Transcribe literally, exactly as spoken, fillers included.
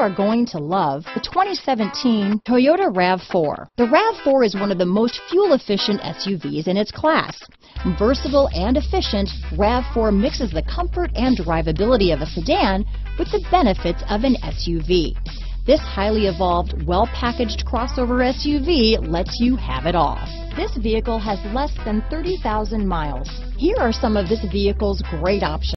are going to love the twenty seventeen Toyota RAV four. The RAV four is one of the most fuel-efficient S U Vs in its class. Versatile and efficient, RAV four mixes the comfort and drivability of a sedan with the benefits of an S U V. This highly evolved, well-packaged crossover S U V lets you have it all. This vehicle has less than thirty thousand miles. Here are some of this vehicle's great options.